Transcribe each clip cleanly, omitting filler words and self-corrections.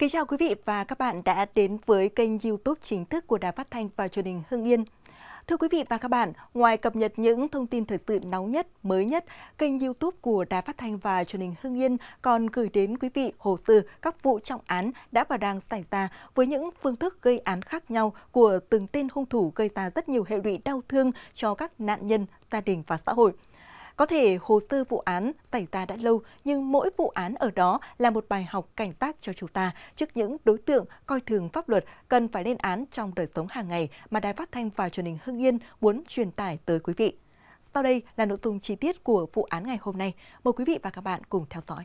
Kính chào quý vị và các bạn đã đến với kênh YouTube chính thức của Đài Phát Thanh và Truyền hình Hưng Yên. Thưa quý vị và các bạn, ngoài cập nhật những thông tin thời sự nóng nhất, mới nhất, kênh YouTube của Đài Phát Thanh và Truyền hình Hưng Yên còn gửi đến quý vị hồ sơ các vụ trọng án đã và đang xảy ra với những phương thức gây án khác nhau của từng tên hung thủ, gây ra rất nhiều hệ lụy đau thương cho các nạn nhân, gia đình và xã hội. Có thể hồ sơ vụ án xảy ra đã lâu, nhưng mỗi vụ án ở đó là một bài học cảnh giác cho chúng ta trước những đối tượng coi thường pháp luật cần phải lên án trong đời sống hàng ngày mà Đài Phát Thanh và Truyền hình Hưng Yên muốn truyền tải tới quý vị. Sau đây là nội dung chi tiết của vụ án ngày hôm nay. Mời quý vị và các bạn cùng theo dõi.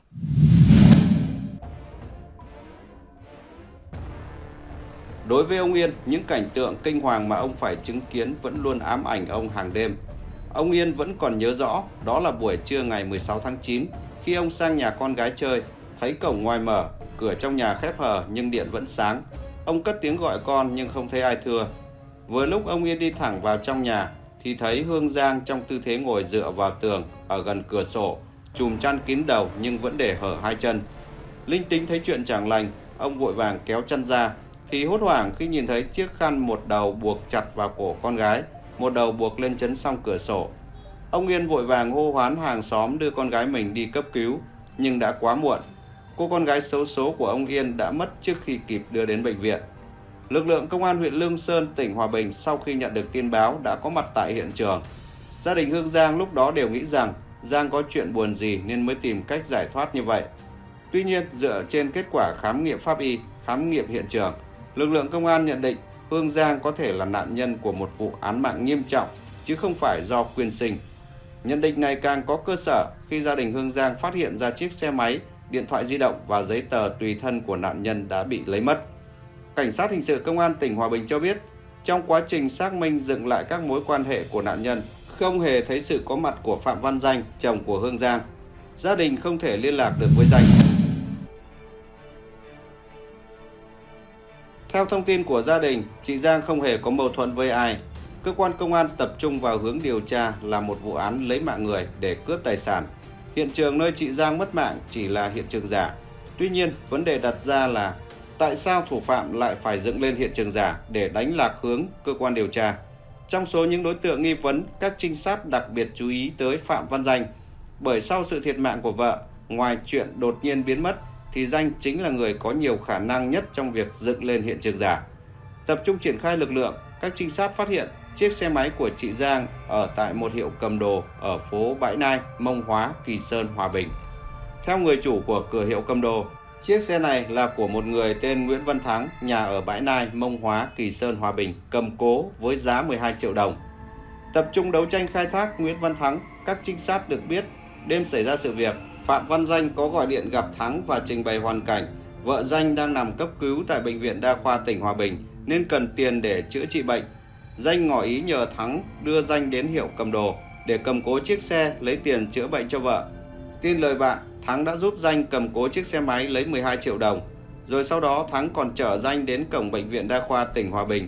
Đối với ông Yên, những cảnh tượng kinh hoàng mà ông phải chứng kiến vẫn luôn ám ảnh ông hàng đêm. Ông Yên vẫn còn nhớ rõ, đó là buổi trưa ngày 16 tháng 9, khi ông sang nhà con gái chơi, thấy cổng ngoài mở, cửa trong nhà khép hờ nhưng điện vẫn sáng. Ông cất tiếng gọi con nhưng không thấy ai thưa. Vừa lúc ông Yên đi thẳng vào trong nhà, thì thấy Hương Giang trong tư thế ngồi dựa vào tường ở gần cửa sổ, chùm chăn kín đầu nhưng vẫn để hở hai chân. Linh tính thấy chuyện chẳng lành, ông vội vàng kéo chăn ra, thì hốt hoảng khi nhìn thấy chiếc khăn một đầu buộc chặt vào cổ con gái, một đầu buộc lên chấn song cửa sổ. Ông Yên vội vàng hô hoán hàng xóm đưa con gái mình đi cấp cứu, nhưng đã quá muộn. Cô con gái xấu số của ông Yên đã mất trước khi kịp đưa đến bệnh viện. Lực lượng công an huyện Lương Sơn, tỉnh Hòa Bình sau khi nhận được tin báo đã có mặt tại hiện trường. Gia đình Hương Giang lúc đó đều nghĩ rằng Giang có chuyện buồn gì nên mới tìm cách giải thoát như vậy. Tuy nhiên, dựa trên kết quả khám nghiệm pháp y, khám nghiệm hiện trường, lực lượng công an nhận định Hương Giang có thể là nạn nhân của một vụ án mạng nghiêm trọng, chứ không phải do quyên sinh. Nhận định này càng có cơ sở khi gia đình Hương Giang phát hiện ra chiếc xe máy, điện thoại di động và giấy tờ tùy thân của nạn nhân đã bị lấy mất. Cảnh sát hình sự công an tỉnh Hòa Bình cho biết, trong quá trình xác minh dựng lại các mối quan hệ của nạn nhân, không hề thấy sự có mặt của Phạm Văn Danh, chồng của Hương Giang. Gia đình không thể liên lạc được với Danh. Theo thông tin của gia đình, chị Giang không hề có mâu thuẫn với ai. Cơ quan công an tập trung vào hướng điều tra là một vụ án lấy mạng người để cướp tài sản. Hiện trường nơi chị Giang mất mạng chỉ là hiện trường giả. Tuy nhiên, vấn đề đặt ra là tại sao thủ phạm lại phải dựng lên hiện trường giả để đánh lạc hướng cơ quan điều tra? Trong số những đối tượng nghi vấn, các trinh sát đặc biệt chú ý tới Phạm Văn Danh. Bởi sau sự thiệt mạng của vợ, ngoài chuyện đột nhiên biến mất, thì Danh chính là người có nhiều khả năng nhất trong việc dựng lên hiện trường giả. Tập trung triển khai lực lượng, các trinh sát phát hiện chiếc xe máy của chị Giang ở tại một hiệu cầm đồ ở phố Bãi Nai, Mông Hóa, Kỳ Sơn, Hòa Bình. Theo người chủ của cửa hiệu cầm đồ, chiếc xe này là của một người tên Nguyễn Văn Thắng, nhà ở Bãi Nai, Mông Hóa, Kỳ Sơn, Hòa Bình, cầm cố với giá 12 triệu đồng. Tập trung đấu tranh khai thác Nguyễn Văn Thắng, các trinh sát được biết đêm xảy ra sự việc, Phạm Văn Danh có gọi điện gặp Thắng và trình bày hoàn cảnh vợ Danh đang nằm cấp cứu tại Bệnh viện Đa khoa tỉnh Hòa Bình nên cần tiền để chữa trị bệnh. Danh ngỏ ý nhờ Thắng đưa Danh đến hiệu cầm đồ để cầm cố chiếc xe lấy tiền chữa bệnh cho vợ. Tin lời bạn, Thắng đã giúp Danh cầm cố chiếc xe máy lấy 12 triệu đồng. Rồi sau đó Thắng còn chở Danh đến cổng Bệnh viện Đa khoa tỉnh Hòa Bình.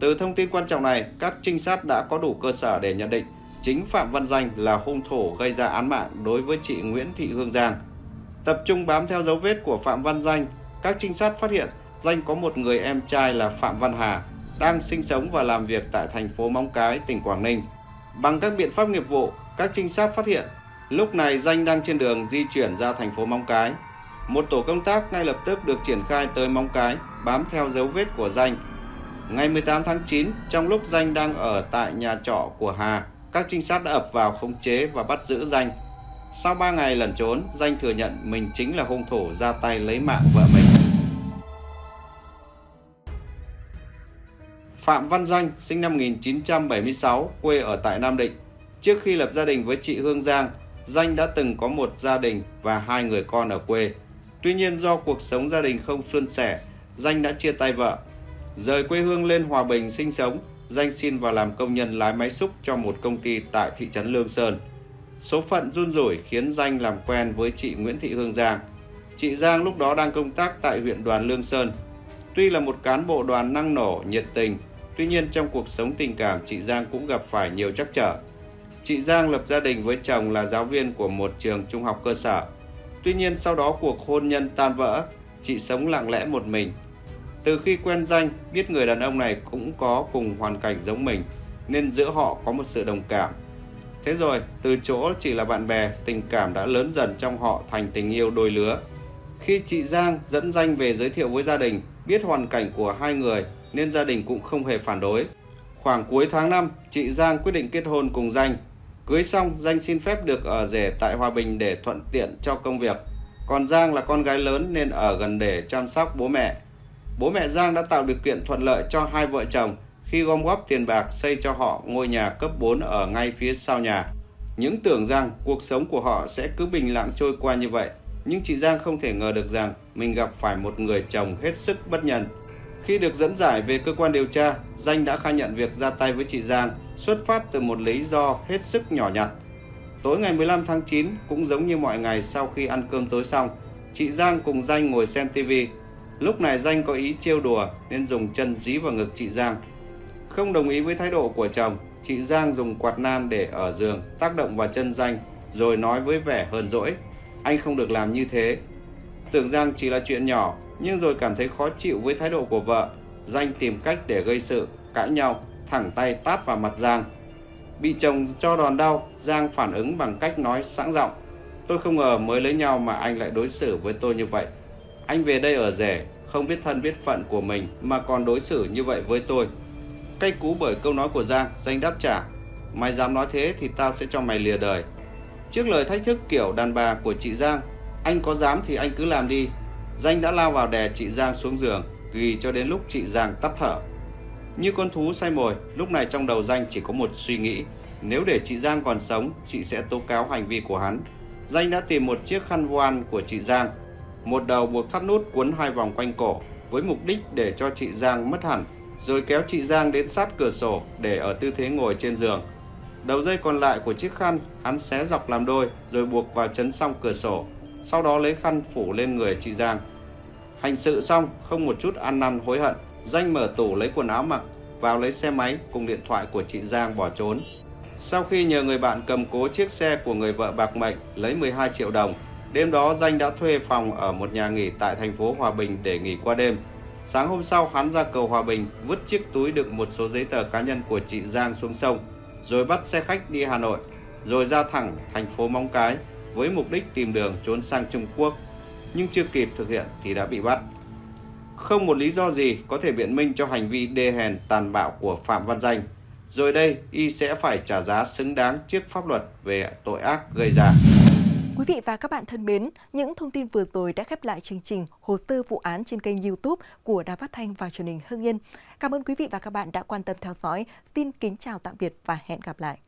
Từ thông tin quan trọng này, các trinh sát đã có đủ cơ sở để nhận định chính Phạm Văn Danh là hung thủ gây ra án mạng đối với chị Nguyễn Thị Hương Giang. Tập trung bám theo dấu vết của Phạm Văn Danh, các trinh sát phát hiện Danh có một người em trai là Phạm Văn Hà đang sinh sống và làm việc tại thành phố Móng Cái, tỉnh Quảng Ninh. Bằng các biện pháp nghiệp vụ, các trinh sát phát hiện lúc này Danh đang trên đường di chuyển ra thành phố Móng Cái. Một tổ công tác ngay lập tức được triển khai tới Móng Cái bám theo dấu vết của Danh. Ngày 18 tháng 9, trong lúc Danh đang ở tại nhà trọ của Hà, các trinh sát đã ập vào khống chế và bắt giữ Danh. Sau 3 ngày lẩn trốn, Danh thừa nhận mình chính là hung thủ ra tay lấy mạng vợ mình. Phạm Văn Danh sinh năm 1976, quê ở tại Nam Định. Trước khi lập gia đình với chị Hương Giang, Danh đã từng có một gia đình và 2 người con ở quê. Tuy nhiên do cuộc sống gia đình không suôn sẻ, Danh đã chia tay vợ. Rời quê hương lên Hòa Bình sinh sống, Danh xin vào làm công nhân lái máy xúc cho một công ty tại thị trấn Lương Sơn. Số phận run rủi khiến Danh làm quen với chị Nguyễn Thị Hương Giang. Chị Giang lúc đó đang công tác tại huyện đoàn Lương Sơn. Tuy là một cán bộ đoàn năng nổ, nhiệt tình, tuy nhiên trong cuộc sống tình cảm chị Giang cũng gặp phải nhiều trắc trở. Chị Giang lập gia đình với chồng là giáo viên của một trường trung học cơ sở. Tuy nhiên sau đó cuộc hôn nhân tan vỡ, chị sống lặng lẽ một mình. Từ khi quen Danh, biết người đàn ông này cũng có cùng hoàn cảnh giống mình, nên giữa họ có một sự đồng cảm. Thế rồi, từ chỗ chỉ là bạn bè, tình cảm đã lớn dần trong họ thành tình yêu đôi lứa. Khi chị Giang dẫn Danh về giới thiệu với gia đình, biết hoàn cảnh của hai người nên gia đình cũng không hề phản đối. Khoảng cuối tháng 5, chị Giang quyết định kết hôn cùng Danh. Cưới xong, Danh xin phép được ở rể tại Hòa Bình để thuận tiện cho công việc. Còn Giang là con gái lớn nên ở gần để chăm sóc bố mẹ. Bố mẹ Giang đã tạo điều kiện thuận lợi cho hai vợ chồng khi gom góp tiền bạc xây cho họ ngôi nhà cấp 4 ở ngay phía sau nhà. Những tưởng rằng cuộc sống của họ sẽ cứ bình lặng trôi qua như vậy, nhưng chị Giang không thể ngờ được rằng mình gặp phải một người chồng hết sức bất nhân. Khi được dẫn giải về cơ quan điều tra, Danh đã khai nhận việc ra tay với chị Giang xuất phát từ một lý do hết sức nhỏ nhặt. Tối ngày 15 tháng 9, cũng giống như mọi ngày sau khi ăn cơm tối xong, chị Giang cùng Danh ngồi xem TV. Lúc này Danh có ý trêu đùa nên dùng chân dí vào ngực chị Giang. Không đồng ý với thái độ của chồng, chị Giang dùng quạt nan để ở giường tác động vào chân Danh rồi nói với vẻ hờn dỗi: "Anh không được làm như thế." Tưởng rằng chỉ là chuyện nhỏ, nhưng rồi cảm thấy khó chịu với thái độ của vợ, Danh tìm cách để gây sự, cãi nhau, thẳng tay tát vào mặt Giang. Bị chồng cho đòn đau, Giang phản ứng bằng cách nói sẵn giọng: "Tôi không ngờ mới lấy nhau mà anh lại đối xử với tôi như vậy. Anh về đây ở rể, không biết thân biết phận của mình mà còn đối xử như vậy với tôi." Cay cú bởi câu nói của Giang, Danh đáp trả: "Mày dám nói thế thì tao sẽ cho mày lìa đời." Trước lời thách thức kiểu đàn bà của chị Giang, "Anh có dám thì anh cứ làm đi", Danh đã lao vào đè chị Giang xuống giường, ghì cho đến lúc chị Giang tắt thở. Như con thú say mồi, lúc này trong đầu Danh chỉ có một suy nghĩ: nếu để chị Giang còn sống, chị sẽ tố cáo hành vi của hắn. Danh đã tìm một chiếc khăn voan của chị Giang, một đầu buộc thắt nút cuốn hai vòng quanh cổ với mục đích để cho chị Giang mất hẳn, rồi kéo chị Giang đến sát cửa sổ để ở tư thế ngồi trên giường. Đầu dây còn lại của chiếc khăn hắn xé dọc làm đôi rồi buộc vào chắn song cửa sổ, sau đó lấy khăn phủ lên người chị Giang. Hành sự xong, không một chút ăn năn hối hận, Danh mở tủ lấy quần áo mặc, vào lấy xe máy cùng điện thoại của chị Giang bỏ trốn. Sau khi nhờ người bạn cầm cố chiếc xe của người vợ bạc mệnh lấy 12 triệu đồng, đêm đó Danh đã thuê phòng ở một nhà nghỉ tại thành phố Hòa Bình để nghỉ qua đêm. Sáng hôm sau, hắn ra cầu Hòa Bình vứt chiếc túi đựng một số giấy tờ cá nhân của chị Giang xuống sông, rồi bắt xe khách đi Hà Nội, rồi ra thẳng thành phố Móng Cái với mục đích tìm đường trốn sang Trung Quốc, nhưng chưa kịp thực hiện thì đã bị bắt. Không một lý do gì có thể biện minh cho hành vi đê hèn tàn bạo của Phạm Văn Danh. Rồi đây, y sẽ phải trả giá xứng đáng trước pháp luật về tội ác gây ra. Quý vị và các bạn thân mến, những thông tin vừa rồi đã khép lại chương trình Hồ sơ vụ án trên kênh YouTube của Đài Phát Thanh và Truyền hình Hưng Yên. Cảm ơn quý vị và các bạn đã quan tâm theo dõi. Xin kính chào tạm biệt và hẹn gặp lại.